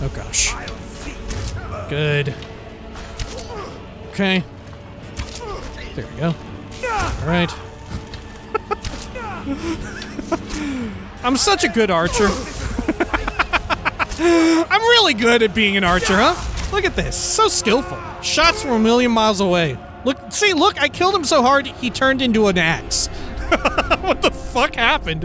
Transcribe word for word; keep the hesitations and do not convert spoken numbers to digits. Oh gosh. Good. Okay. There we go. Alright. I'm such a good archer. I'm really good at being an archer, huh? Look at this. So skillful. Shots from a million miles away. Look, see, look, I killed him so hard he turned into an axe. What the fuck happened?